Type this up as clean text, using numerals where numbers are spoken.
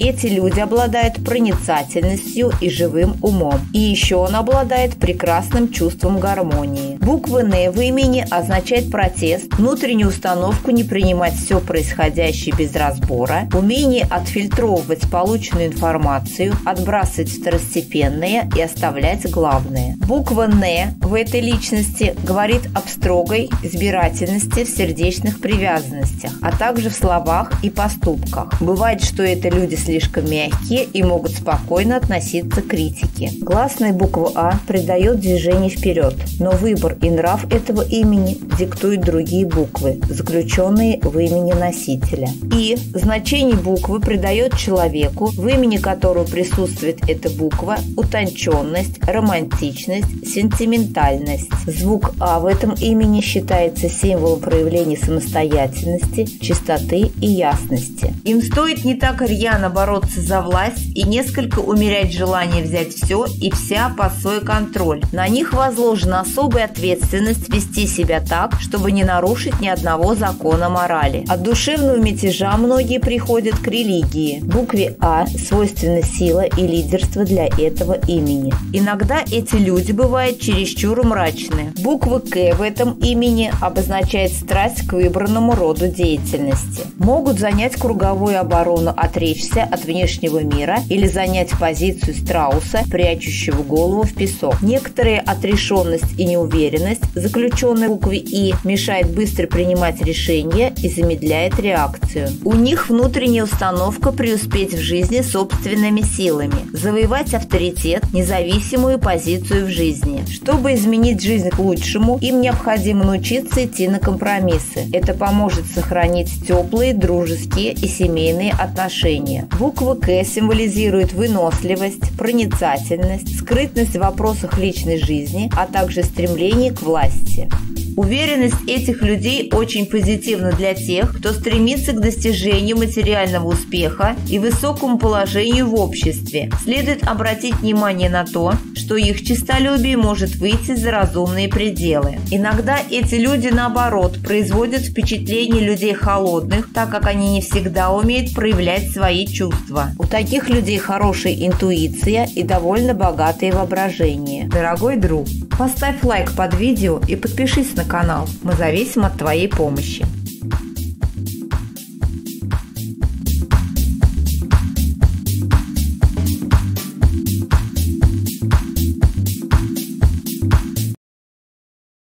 Эти люди обладают проницательностью и живым умом. И еще он обладает прекрасным чувством гармонии. Буква «Н» в имени означает протест, внутреннюю установку не принимать все происходящее без разбора, умение отфильтровывать полученную информацию, отбрасывать второстепенное и оставлять главное. Буква «Н» в этой личности говорит об строгой избирательности в сердечных привязанностях, а также в словах и поступках. Бывает, что это люди слишком мягкие и могут спокойно относиться к критике. Гласная буква «А» придает движение вперед, но выбор и нрав этого имени диктуют другие буквы, заключенные в имени носителя. И значение буквы придает человеку, в имени которого присутствует эта буква, утонченность, романтичность, сентиментальность. Звук «А» в этом имени считается символом проявления самостоятельности, чистоты и ясности. Им стоит не так рьяно бороться за власть и несколько умерять желание взять все и вся под свой контроль. На них возложена особая ответственность вести себя так, чтобы не нарушить ни одного закона морали. От душевного мятежа многие приходят к религии. Букве «А» свойственна сила и лидерство для этого имени. Иногда эти люди бывают чересчур мрачны. Буква «К» в этом имени обозначает страсть к выбранному роду деятельности. Могут занять круговую оборону, отречься от внешнего мира или занять позицию страуса, прячущего голову в песок. Некоторая отрешенность и неуверенность, заключенная в букве «И», мешает быстро принимать решения и замедляет реакцию. У них внутренняя установка преуспеть в жизни собственными силами, завоевать авторитет, независимую позицию в жизни. Чтобы изменить жизнь к лучшему, им необходимо научиться идти на компромиссы. Это поможет сохранить теплые, дружеские и семейные отношения. Буква «К» символизирует выносливость, проницательность, скрытность в вопросах личной жизни, а также стремление к власти. Уверенность этих людей очень позитивна для тех, кто стремится к достижению материального успеха и высокому положению в обществе. Следует обратить внимание на то, что их честолюбие может выйти за разумные пределы. Иногда эти люди, наоборот, производят впечатление людей холодных, так как они не всегда умеют проявлять свои чувства. У таких людей хорошая интуиция и довольно богатое воображение. Дорогой друг, поставь лайк под видео и подпишись на канал. Мы зависим от твоей помощи.